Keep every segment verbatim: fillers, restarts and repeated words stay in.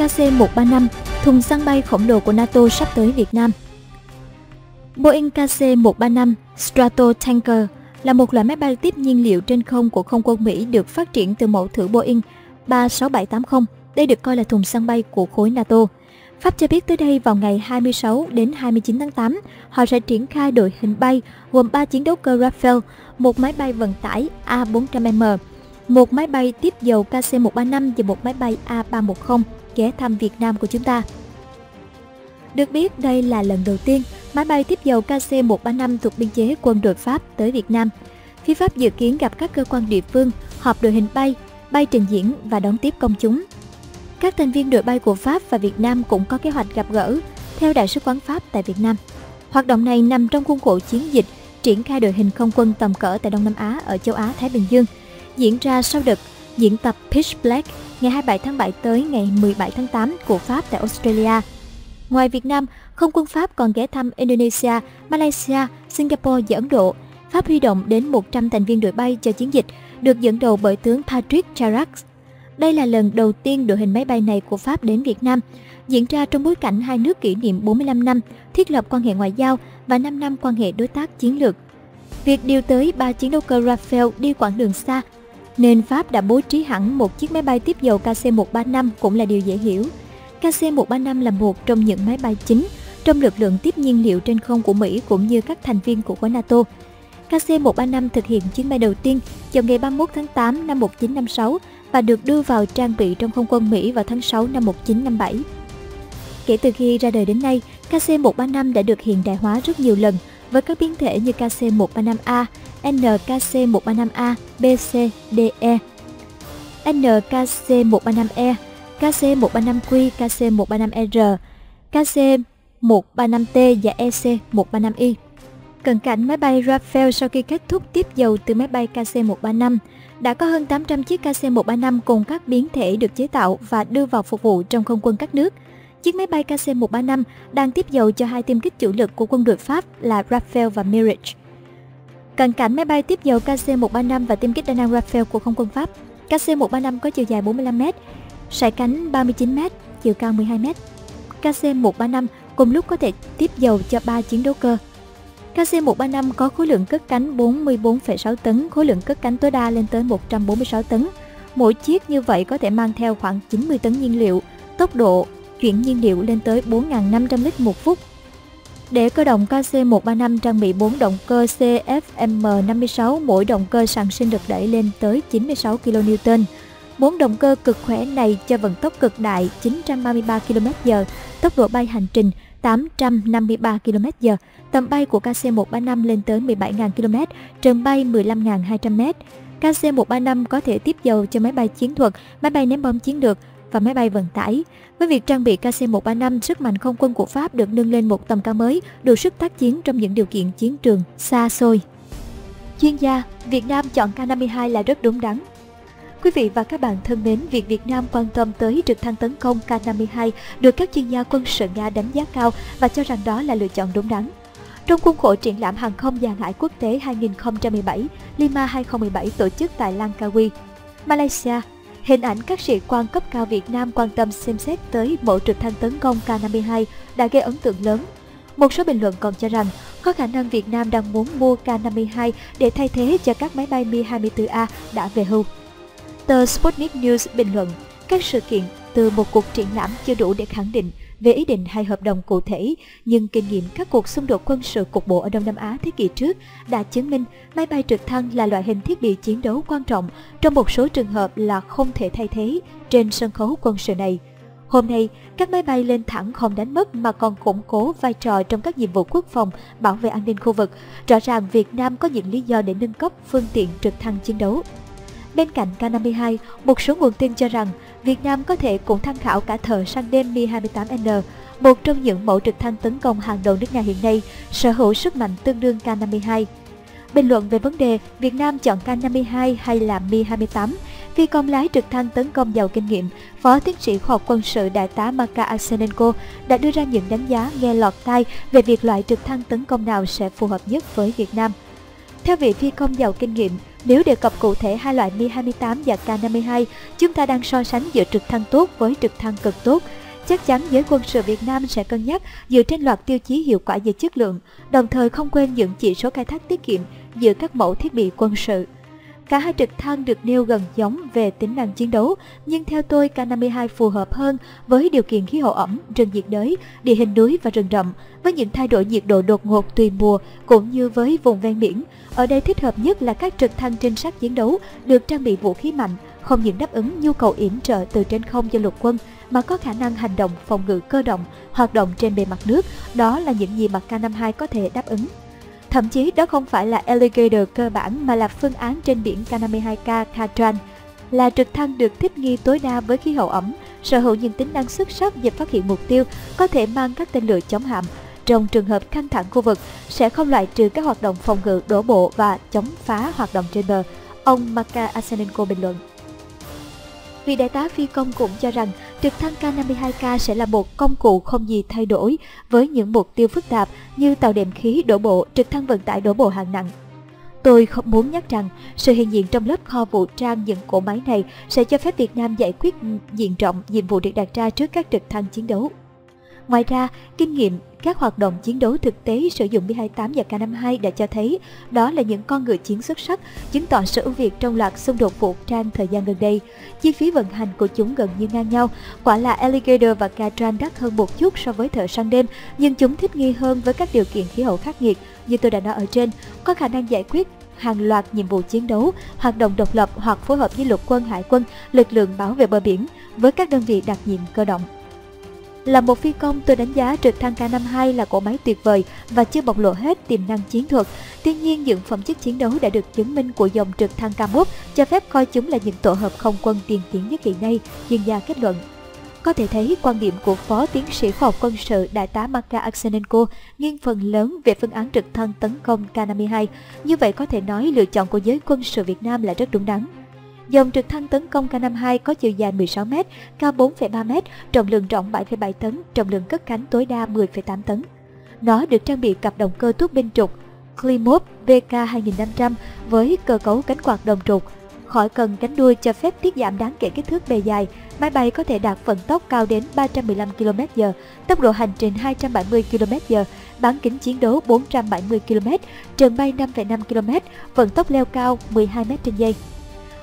Ka-xê một ba năm, thùng săn bay khổng lồ của NATO sắp tới Việt Nam. Boeing Ka-xê một ba năm Stratotanker là một loại máy bay tiếp nhiên liệu trên không của không quân Mỹ được phát triển từ mẫu thử Boeing ba sáu bảy tám mươi. Đây được coi là thùng săn bay của khối NATO. Pháp cho biết tới đây vào ngày hai mươi sáu đến hai mươi chín tháng tám, họ sẽ triển khai đội hình bay gồm ba chiến đấu cơ Rafale, một máy bay vận tải A bốn trăm M, một máy bay tiếp dầu Ka-xê một ba năm và một máy bay A ba một không ghé thăm Việt Nam của chúng ta. Được biết, đây là lần đầu tiên máy bay tiếp dầu Ka-xê một ba năm thuộc biên chế quân đội Pháp tới Việt Nam. Phía Pháp dự kiến gặp các cơ quan địa phương, họp đội hình bay, bay trình diễn và đón tiếp công chúng. Các thành viên đội bay của Pháp và Việt Nam cũng có kế hoạch gặp gỡ, theo Đại sứ quán Pháp tại Việt Nam. Hoạt động này nằm trong khuôn khổ chiến dịch triển khai đội hình không quân tầm cỡ tại Đông Nam Á ở châu Á-Thái Bình Dương, diễn ra sau đợt diễn tập Pitch Black ngày hai mươi bảy tháng bảy tới ngày mười bảy tháng tám của Pháp tại Australia. Ngoài Việt Nam, không quân Pháp còn ghé thăm Indonesia, Malaysia, Singapore và Ấn Độ. Pháp huy động đến một trăm thành viên đội bay cho chiến dịch, được dẫn đầu bởi tướng Patrick Charax. Đây là lần đầu tiên đội hình máy bay này của Pháp đến Việt Nam, diễn ra trong bối cảnh hai nước kỷ niệm bốn mươi lăm năm thiết lập quan hệ ngoại giao và năm năm quan hệ đối tác chiến lược. Việc điều tới ba chiến đấu cơ Rafale đi quãng đường xa, nên Pháp đã bố trí hẳn một chiếc máy bay tiếp dầu Ka-xê một ba năm cũng là điều dễ hiểu. Ka-xê một ba năm là một trong những máy bay chính trong lực lượng tiếp nhiên liệu trên không của Mỹ cũng như các thành viên của khối NATO. Ka-xê một ba năm thực hiện chuyến bay đầu tiên vào ngày ba mươi mốt tháng tám năm một nghìn chín trăm năm mươi sáu và được đưa vào trang bị trong không quân Mỹ vào tháng sáu năm một nghìn chín trăm năm mươi bảy. Kể từ khi ra đời đến nay, Ka-xê một ba năm đã được hiện đại hóa rất nhiều lần với các biến thể như Ka-xê một ba năm A, N K C một ba năm A, B C D E, N K C một ba năm E, Ka-xê một ba năm Q, Ka-xê một ba năm R, Ka-xê một ba năm T và E C một ba năm I. Cận cảnh máy bay Rafale sau khi kết thúc tiếp dầu từ máy bay Ka-xê một ba năm, đã có hơn tám trăm chiếc Ka-xê một ba năm cùng các biến thể được chế tạo và đưa vào phục vụ trong không quân các nước. Chiếc máy bay Ka-xê một ba năm đang tiếp dầu cho hai tiêm kích chủ lực của quân đội Pháp là Rafale và Mirage. Cận cảnh máy bay tiếp dầu Ka-xê một ba năm và tiêm kích đa năng Rafale của không quân Pháp. Ka-xê một ba năm có chiều dài bốn mươi lăm mét, sải cánh ba mươi chín mét, chiều cao mười hai mét. Ka-xê một ba năm cùng lúc có thể tiếp dầu cho ba chiến đấu cơ. Ka-xê một ba năm có khối lượng cất cánh bốn mươi bốn phẩy sáu tấn, khối lượng cất cánh tối đa lên tới một trăm bốn mươi sáu tấn. Mỗi chiếc như vậy có thể mang theo khoảng chín mươi tấn nhiên liệu, tốc độ chuyển nhiên liệu lên tới bốn nghìn năm trăm lít một phút. Để cơ động, Ka-xê một ba năm trang bị bốn động cơ C F M năm mươi sáu, mỗi động cơ sản sinh lực đẩy lên tới chín mươi sáu ki lô niu tơn. Bốn động cơ cực khỏe này cho vận tốc cực đại chín trăm ba mươi ba ki lô mét giờ, tốc độ bay hành trình tám trăm năm mươi ba ki lô mét giờ, tầm bay của Ka-xê một ba năm lên tới mười bảy nghìn ki lô mét, trần bay mười lăm nghìn hai trăm mét. Ka-xê một ba năm có thể tiếp dầu cho máy bay chiến thuật, máy bay ném bom chiến lược và máy bay vận tải. Với việc trang bị Ka-xê một ba năm, sức mạnh không quân của Pháp được nâng lên một tầm cao mới, đủ sức tác chiến trong những điều kiện chiến trường xa xôi. Chuyên gia, Việt Nam chọn Ka năm mươi hai là rất đúng đắn. Quý vị và các bạn thân mến, việc Việt Nam quan tâm tới trực thăng tấn công Ka năm mươi hai được các chuyên gia quân sự Nga đánh giá cao và cho rằng đó là lựa chọn đúng đắn. Trong khuôn khổ triển lãm hàng không và hải quốc tế hai nghìn không trăm mười bảy, Lima hai không một bảy tổ chức tại Langkawi, Malaysia, hình ảnh các sĩ quan cấp cao Việt Nam quan tâm xem xét tới mẫu trực thăng tấn công Ka năm mươi hai đã gây ấn tượng lớn. Một số bình luận còn cho rằng có khả năng Việt Nam đang muốn mua Ka năm mươi hai để thay thế cho các máy bay Mi hai mươi tư A đã về hưu. Tờ Sputnik News bình luận, các sự kiện từ một cuộc triển lãm chưa đủ để khẳng định về ý định hay hợp đồng cụ thể, nhưng kinh nghiệm các cuộc xung đột quân sự cục bộ ở Đông Nam Á thế kỷ trước đã chứng minh máy bay trực thăng là loại hình thiết bị chiến đấu quan trọng, trong một số trường hợp là không thể thay thế trên sân khấu quân sự này. Hôm nay, các máy bay lên thẳng không đánh mất mà còn củng cố vai trò trong các nhiệm vụ quốc phòng, bảo vệ an ninh khu vực. Rõ ràng Việt Nam có những lý do để nâng cấp phương tiện trực thăng chiến đấu. Bên cạnh Ka năm mươi hai, một số nguồn tin cho rằng Việt Nam có thể cũng tham khảo cả thợ săn đêm Mi hai mươi tám N, một trong những mẫu trực thăng tấn công hàng đầu nước Nga hiện nay, sở hữu sức mạnh tương đương Ka năm mươi hai. Bình luận về vấn đề Việt Nam chọn Ka năm mươi hai hay là Mi hai mươi tám, phi công lái trực thăng tấn công giàu kinh nghiệm, Phó Tiến sĩ Khoa học Quân sự Đại tá Makar Arsenenko đã đưa ra những đánh giá nghe lọt tai về việc loại trực thăng tấn công nào sẽ phù hợp nhất với Việt Nam. Theo vị phi công giàu kinh nghiệm, Nếu đề cập cụ thể hai loại Mi hai mươi tám và Ka năm mươi hai, chúng ta đang so sánh giữa trực thăng tốt với trực thăng cực tốt. Chắc chắn giới quân sự Việt Nam sẽ cân nhắc dựa trên loạt tiêu chí hiệu quả về chất lượng, đồng thời không quên những chỉ số khai thác tiết kiệm giữa các mẫu thiết bị quân sự. Cả hai trực thăng được nêu gần giống về tính năng chiến đấu, nhưng theo tôi Ka năm mươi hai phù hợp hơn với điều kiện khí hậu ẩm, rừng nhiệt đới, địa hình núi và rừng rậm, với những thay đổi nhiệt độ đột ngột tùy mùa cũng như với vùng ven biển. Ở đây thích hợp nhất là các trực thăng trinh sát chiến đấu được trang bị vũ khí mạnh, không những đáp ứng nhu cầu yểm trợ từ trên không cho lục quân, mà có khả năng hành động phòng ngự cơ động, hoạt động trên bề mặt nước, đó là những gì mà Ka năm mươi hai có thể đáp ứng. Thậm chí đó không phải là Alligator cơ bản mà là phương án trên biển Ka năm mươi hai K Katran, là trực thăng được thích nghi tối đa với khí hậu ẩm, sở hữu những tính năng xuất sắc về phát hiện mục tiêu, có thể mang các tên lửa chống hạm. Trong trường hợp căng thẳng khu vực, sẽ không loại trừ các hoạt động phòng ngự đổ bộ và chống phá hoạt động trên bờ, ông Makar Arsenenko bình luận. Vị đại tá phi công cũng cho rằng trực thăng Ka năm mươi hai K sẽ là một công cụ không gì thay đổi với những mục tiêu phức tạp như tàu đệm khí đổ bộ, trực thăng vận tải đổ bộ hạng nặng. Tôi không muốn nhắc rằng sự hiện diện trong lớp kho vũ trang những cỗ máy này sẽ cho phép Việt Nam giải quyết diện rộng nhiệm vụ được đặt ra trước các trực thăng chiến đấu. Ngoài ra, kinh nghiệm các hoạt động chiến đấu thực tế sử dụng Mi hai mươi tám và Ka năm mươi hai đã cho thấy đó là những con ngựa chiến xuất sắc, chứng tỏ sự ưu việt trong loạt xung đột vũ trang thời gian gần đây. Chi phí vận hành của chúng gần như ngang nhau, quả là Alligator và Katran đắt hơn một chút so với thợ săn đêm, nhưng chúng thích nghi hơn với các điều kiện khí hậu khắc nghiệt như tôi đã nói ở trên, có khả năng giải quyết hàng loạt nhiệm vụ chiến đấu, hoạt động độc lập hoặc phối hợp với lục quân, hải quân, lực lượng bảo vệ bờ biển với các đơn vị đặc nhiệm cơ động. Là một phi công, tôi đánh giá trực thăng Ka năm mươi hai là cỗ máy tuyệt vời và chưa bộc lộ hết tiềm năng chiến thuật. Tuy nhiên, những phẩm chất chiến đấu đã được chứng minh của dòng trực thăng Ka một cho phép coi chúng là những tổ hợp không quân tiên tiến nhất hiện nay, chuyên gia kết luận. Có thể thấy, quan điểm của Phó Tiến sĩ Khoa học Quân sự Đại tá Makar Arsenenko nghiêng phần lớn về phương án trực thăng tấn công Ka năm mươi hai. Như vậy, có thể nói lựa chọn của giới quân sự Việt Nam là rất đúng đắn. Dòng trực thăng tấn công Ka năm mươi hai có chiều dài mười sáu mét, cao bốn phẩy ba mét, trọng lượng rộng bảy phẩy bảy tấn, trọng lượng cất cánh tối đa mười phẩy tám tấn. Nó được trang bị cặp động cơ tuốc binh trục Klimov V K hai nghìn năm trăm với cơ cấu cánh quạt đồng trục. Khỏi cần cánh đuôi cho phép tiết giảm đáng kể kích thước bề dài, máy bay có thể đạt vận tốc cao đến ba trăm mười lăm ki lô mét giờ, tốc độ hành trình hai trăm bảy mươi ki lô mét giờ, bán kính chiến đấu bốn trăm bảy mươi ki lô mét, trường bay năm phẩy năm ki lô mét, vận tốc leo cao mười hai mét trên giây.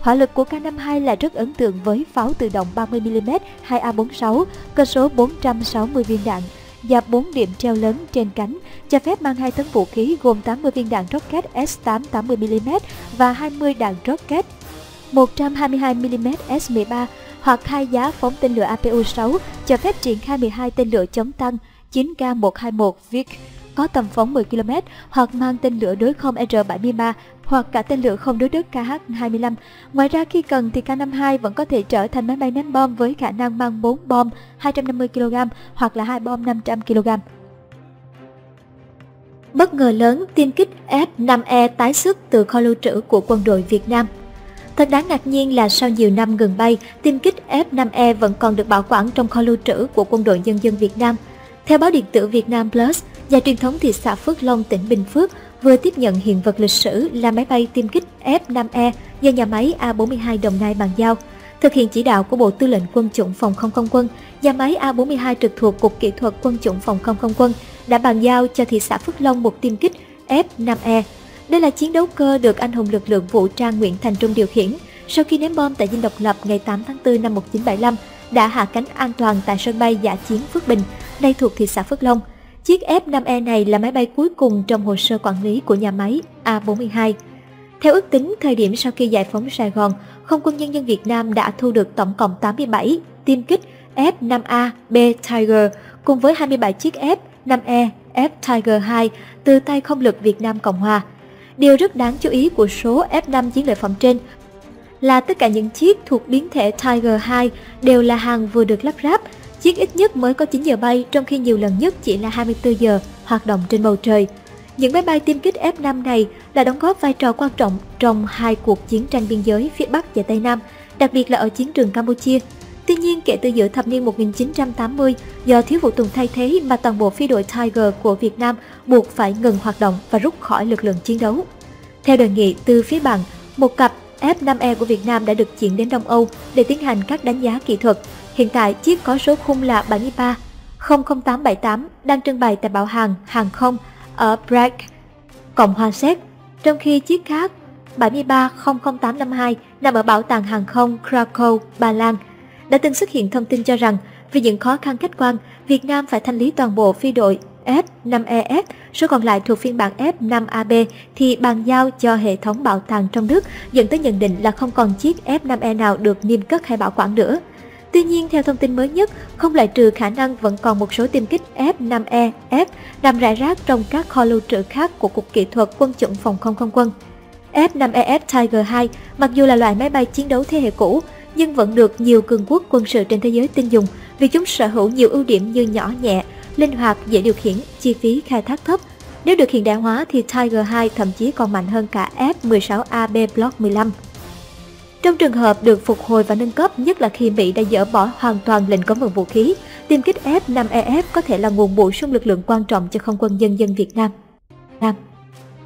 Hỏa lực của Ka năm mươi hai là rất ấn tượng với pháo tự động ba mươi mi li mét hai A bốn mươi sáu, cơ số bốn trăm sáu mươi viên đạn và bốn điểm treo lớn trên cánh, cho phép mang hai tấn vũ khí gồm tám mươi viên đạn rocket S tám tám mươi mi li mét và hai mươi đạn rocket một trăm hai mươi hai mi li mét S mười ba hoặc hai giá phóng tên lửa A P U sáu, cho phép triển khai mười hai tên lửa chống tăng chín K một hai mốt Vic có tầm phóng mười ki lô mét hoặc mang tên lửa đối không R bảy mươi M A hoặc cả tên lửa không đối đất Kh hai mươi lăm. Ngoài ra khi cần thì Ka năm mươi hai vẫn có thể trở thành máy bay ném bom với khả năng mang bốn bom hai trăm năm mươi ki lô gam hoặc là hai bom năm trăm ki lô gam. Bất ngờ lớn tiêm kích F năm E tái xuất từ kho lưu trữ của quân đội Việt Nam. Thật đáng ngạc nhiên là sau nhiều năm ngừng bay, tiêm kích F năm E vẫn còn được bảo quản trong kho lưu trữ của Quân đội Nhân dân Việt Nam. Theo báo điện tử Việt Nam Plus, Nhà truyền thống thị xã Phước Long, tỉnh Bình Phước vừa tiếp nhận hiện vật lịch sử là máy bay tiêm kích F năm E do nhà máy A bốn mươi hai Đồng Nai bàn giao. Thực hiện chỉ đạo của Bộ Tư lệnh Quân chủng Phòng không Không quân, nhà máy A bốn mươi hai trực thuộc Cục Kỹ thuật Quân chủng Phòng không Không quân đã bàn giao cho thị xã Phước Long một tiêm kích F năm E. Đây là chiến đấu cơ được anh hùng lực lượng vũ trang Nguyễn Thành Trung điều khiển sau khi ném bom tại Dinh Độc Lập ngày tám tháng tư năm một nghìn chín trăm bảy mươi lăm, đã hạ cánh an toàn tại sân bay Dã Chiến Phước Bình, nay thuộc thị xã Phước Long. Chiếc F năm E này là máy bay cuối cùng trong hồ sơ quản lý của nhà máy A bốn mươi hai. Theo ước tính, thời điểm sau khi giải phóng Sài Gòn, Không quân Nhân dân Việt Nam đã thu được tổng cộng tám mươi bảy tiêm kích F năm A B Tiger cùng với hai mươi bảy chiếc F năm E F Tiger hai từ tay Không lực Việt Nam Cộng Hòa. Điều rất đáng chú ý của số F năm chiến lợi phẩm trên là tất cả những chiếc thuộc biến thể Tiger hai đều là hàng vừa được lắp ráp. Chiếc ít nhất mới có chín giờ bay, trong khi nhiều lần nhất chỉ là hai mươi tư giờ hoạt động trên bầu trời. Những máy bay tiêm kích F năm này đã đóng góp vai trò quan trọng trong hai cuộc chiến tranh biên giới phía Bắc và Tây Nam, đặc biệt là ở chiến trường Campuchia. Tuy nhiên, kể từ giữa thập niên một nghìn chín trăm tám mươi, do thiếu phụ tùng thay thế mà toàn bộ phi đội Tiger của Việt Nam buộc phải ngừng hoạt động và rút khỏi lực lượng chiến đấu. Theo đề nghị từ phía bạn, Một cặp ép năm E của Việt Nam đã được chuyển đến Đông Âu để tiến hành các đánh giá kỹ thuật. Hiện tại, chiếc có số khung là bảy ba không không tám bảy tám đang trưng bày tại bảo hàng hàng không ở Prague, Cộng hòa Séc, trong khi chiếc khác bảy ba không không tám năm hai nằm ở bảo tàng hàng không Krakow, Ba Lan. Đã từng xuất hiện thông tin cho rằng, vì những khó khăn khách quan, Việt Nam phải thanh lý toàn bộ phi đội ép năm E F, số còn lại thuộc phiên bản ép năm A B thì bàn giao cho hệ thống bảo tàng trong nước, dẫn tới nhận định là không còn chiếc ép năm E nào được niêm cất hay bảo quản nữa. Tuy nhiên, theo thông tin mới nhất, không loại trừ khả năng vẫn còn một số tiêm kích ép năm E F nằm rải rác trong các kho lưu trữ khác của Cục Kỹ thuật Quân chủng Phòng không Không quân. ép năm E F Tiger hai, mặc dù là loại máy bay chiến đấu thế hệ cũ, nhưng vẫn được nhiều cường quốc quân sự trên thế giới tin dùng vì chúng sở hữu nhiều ưu điểm như nhỏ nhẹ, linh hoạt, dễ điều khiển, chi phí khai thác thấp. Nếu được hiện đại hóa thì Tiger hai thậm chí còn mạnh hơn cả F mười sáu A B Block mười lăm. Trong trường hợp được phục hồi và nâng cấp, nhất là khi Mỹ đã dỡ bỏ hoàn toàn lệnh cấm vận vũ khí, tiêm kích ép năm E F có thể là nguồn bổ sung lực lượng quan trọng cho không quân dân dân Việt Nam. Nam.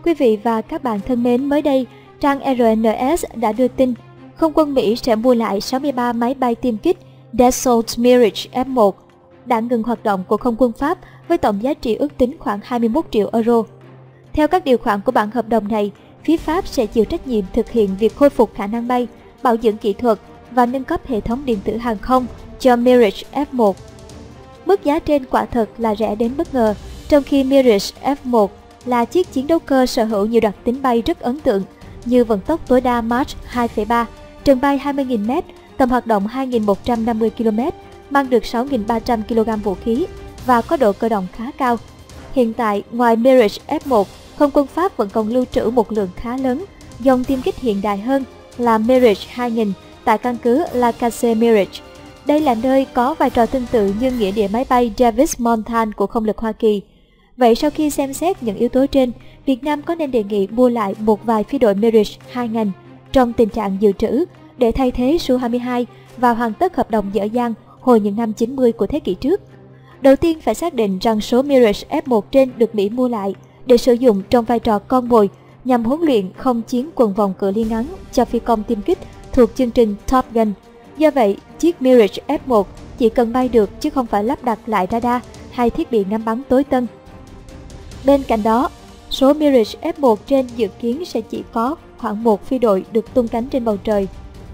Quý vị và các bạn thân mến, mới đây, trang R N S đã đưa tin không quân Mỹ sẽ mua lại sáu mươi ba máy bay tiêm kích Dassault Mirage F một đã ngừng hoạt động của không quân Pháp với tổng giá trị ước tính khoảng hai mươi mốt triệu euro. Theo các điều khoản của bản hợp đồng này, phía Pháp sẽ chịu trách nhiệm thực hiện việc khôi phục khả năng bay, bảo dưỡng kỹ thuật và nâng cấp hệ thống điện tử hàng không cho Mirage F một. Mức giá trên quả thật là rẻ đến bất ngờ, trong khi Mirage F một là chiếc chiến đấu cơ sở hữu nhiều đặc tính bay rất ấn tượng như vận tốc tối đa Mach hai phẩy ba, trường bay hai mươi nghìn mét, tầm hoạt động hai nghìn một trăm năm mươi ki lô mét, mang được sáu nghìn ba trăm ki lô gam vũ khí và có độ cơ động khá cao. Hiện tại, ngoài Mirage F một, không quân Pháp vẫn còn lưu trữ một lượng khá lớn dòng tiêm kích hiện đại hơn là Mirage hai nghìn tại căn cứ Langkawi Mirage. Đây là nơi có vai trò tương tự như nghĩa địa máy bay Davis Montan của không lực Hoa Kỳ. Vậy sau khi xem xét những yếu tố trên, Việt Nam có nên đề nghị mua lại một vài phi đội Mirage hai nghìn trong tình trạng dự trữ để thay thế Su hai mươi hai và hoàn tất hợp đồng dở dang hồi những năm chín mươi của thế kỷ trước? Đầu tiên phải xác định rằng số Mirage F một trên được Mỹ mua lại để sử dụng trong vai trò con mồi nhằm huấn luyện không chiến quần vòng cự ly ngắn cho phi công tiêm kích thuộc chương trình Top Gun. Do vậy, chiếc Mirage F một chỉ cần bay được chứ không phải lắp đặt lại radar hay thiết bị ngắm bắn tối tân. Bên cạnh đó, số Mirage F một trên dự kiến sẽ chỉ có khoảng một phi đội được tung cánh trên bầu trời.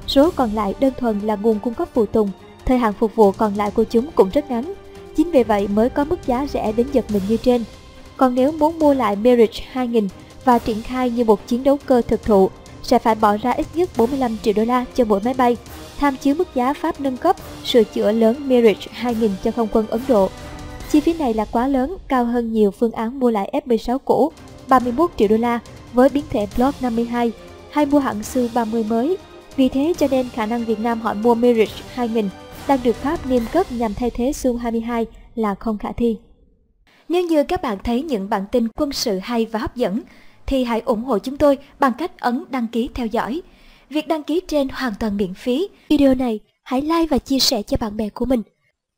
Số còn lại đơn thuần là nguồn cung cấp phụ tùng, thời hạn phục vụ còn lại của chúng cũng rất ngắn. Chính vì vậy mới có mức giá rẻ đến giật mình như trên. Còn nếu muốn mua lại Mirage hai nghìn và triển khai như một chiến đấu cơ thực thụ, sẽ phải bỏ ra ít nhất bốn mươi lăm triệu đô la cho mỗi máy bay, tham chiếu mức giá Pháp nâng cấp, sửa chữa lớn Mirage hai nghìn cho không quân Ấn Độ. Chi phí này là quá lớn, cao hơn nhiều phương án mua lại F mười sáu cũ ba mươi mốt triệu đô la với biến thể Block năm mươi hai hay mua hãng Su ba mươi mới. Vì thế cho nên khả năng Việt Nam họ mua Mirage hai nghìn đang được Pháp niêm cấp nhằm thay thế Su hai mươi hai là không khả thi. Nếu như các bạn thấy những bản tin quân sự hay và hấp dẫn, thì hãy ủng hộ chúng tôi bằng cách ấn đăng ký theo dõi. Việc đăng ký trên hoàn toàn miễn phí. Video này hãy like và chia sẻ cho bạn bè của mình.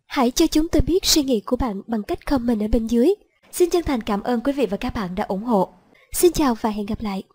Hãy cho chúng tôi biết suy nghĩ của bạn bằng cách comment ở bên dưới. Xin chân thành cảm ơn quý vị và các bạn đã ủng hộ. Xin chào và hẹn gặp lại.